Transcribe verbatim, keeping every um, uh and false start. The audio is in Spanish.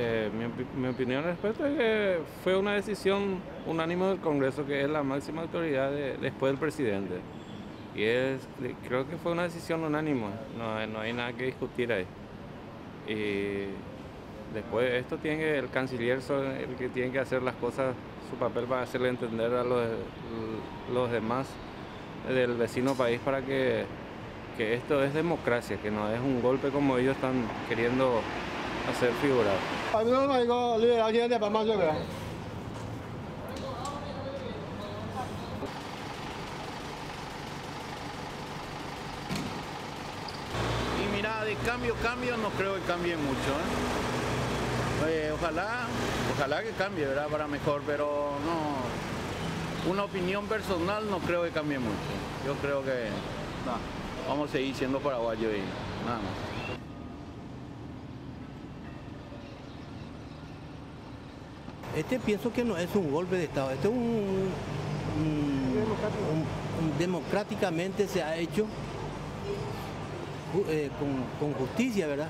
Eh, mi, mi opinión al respecto es que fue una decisión unánime del Congreso, que es la máxima autoridad de, después del presidente. Y es, creo que fue una decisión unánime, no, no hay nada que discutir ahí. Y después de esto tiene que, el canciller el que tiene que hacer las cosas, su papel para hacerle entender a los, los demás del vecino país para que, que esto es democracia, que no es un golpe como ellos están queriendo hacer figurar. A mí no me digo liderar gente para más llegar. Y mira, de cambio, cambio, no creo que cambie mucho, ¿eh? Eh, ojalá, ojalá que cambie, ¿verdad? Para mejor, pero no. Una opinión personal no creo que cambie mucho. Yo creo que no, vamos a seguir siendo paraguayos y nada más. Este pienso que no es un golpe de Estado, este es un, un, un democráticamente se ha hecho eh, con, con justicia, ¿verdad?